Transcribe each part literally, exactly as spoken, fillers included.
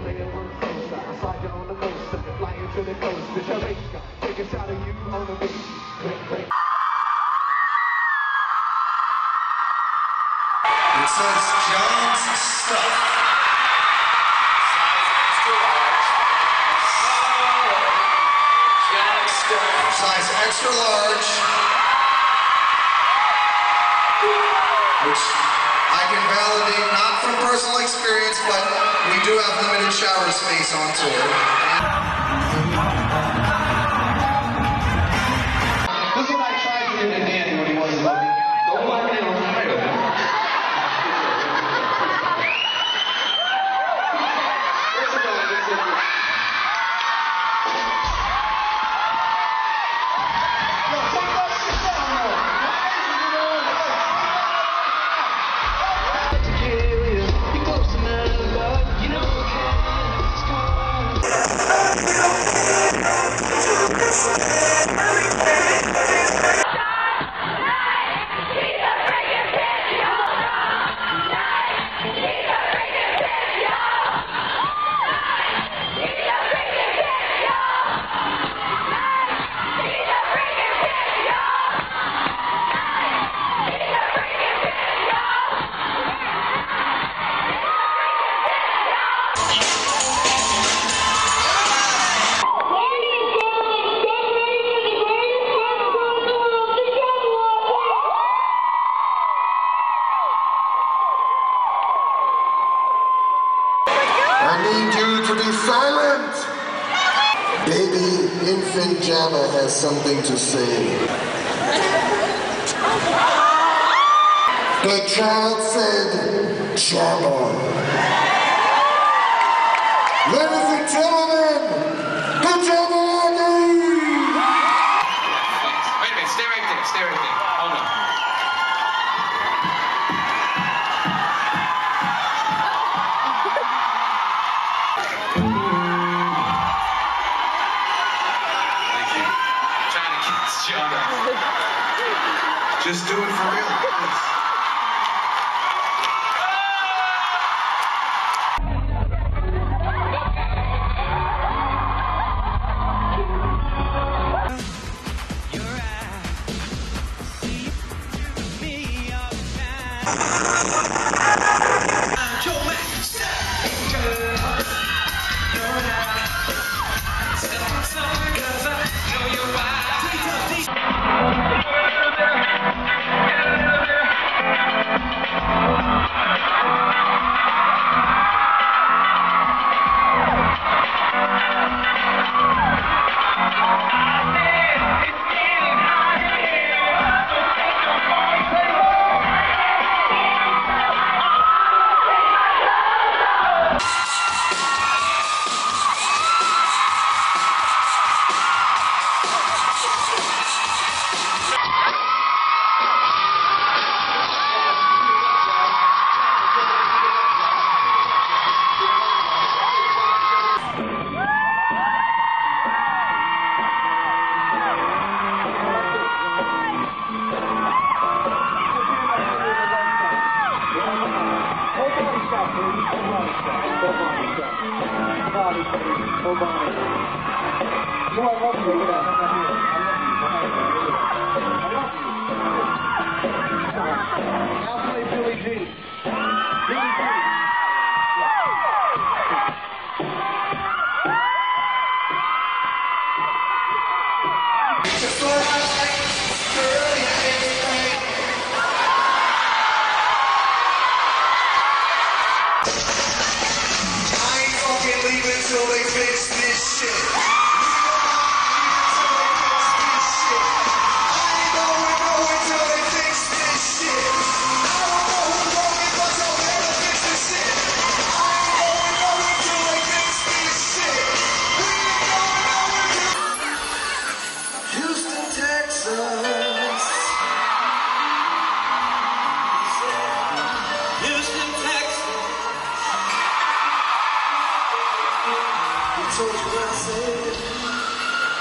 playing worse inside. I slide down the coast, flying to the coast to Jamaica. Take a shot of you on the beach. It says John's stuff. Size extra large. John's stuff. Size extra large. Which I can validate not from personal experience, but we do have limited shower space on tour. This is what I tried to do to Danny when he wasn't looking. Don't let me know. Baby infant Jabba has something to say. The child said, Jabba. Ladies and gentlemen, the Jabba Andy! Wait a minute, stay right there, stay right there. Hold on. Just do it for real. Please.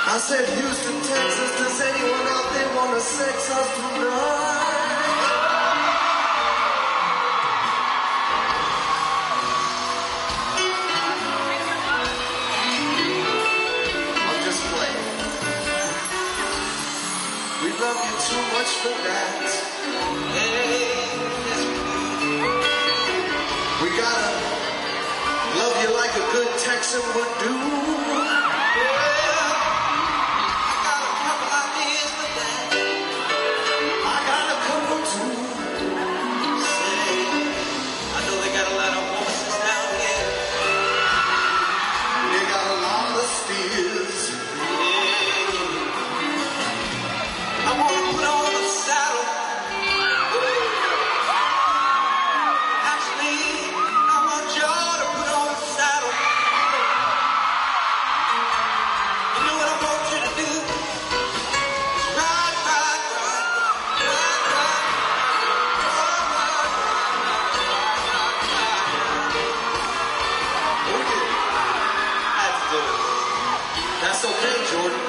I said, Houston, Texas, does anyone out there want to sex us tonight? so much for that. Hey, we gotta love you like a good Texan would do. Yeah, I got a couple ideas for that. I got a couple too. Say, I know they got a lot of horses down here. They got a lot of steers. That's okay, Jordan.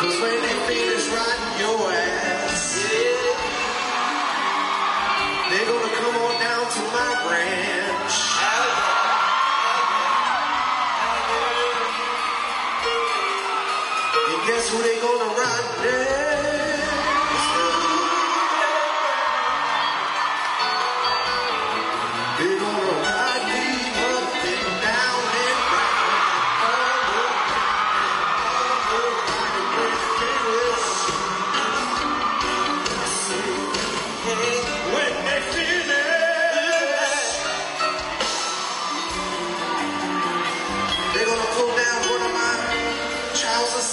Cause when they finish riding your ass, yeah, they're gonna come on down to my ranch. And guess who they gonna ride next? They're gonna ride me up and down.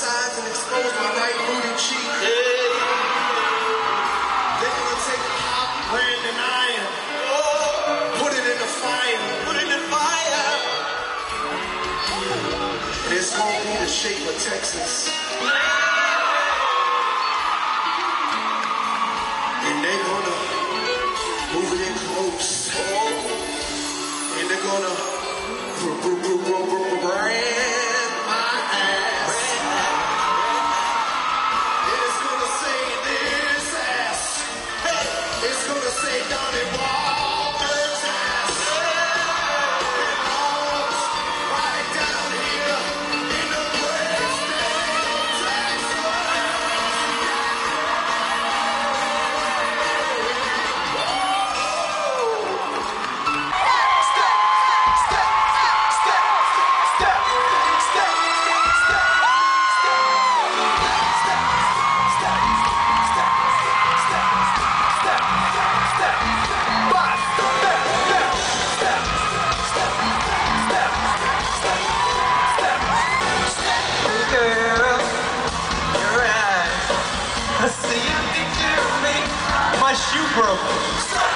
And expose my right booty cheek. Yeah. They're gonna take hot brand and iron, oh, put it in the fire, put it in the fire. And it's gonna be the shape of Texas. Yeah. And they're gonna move it in close. Oh. And they're gonna brand. I see a picture of me, my shoe broke.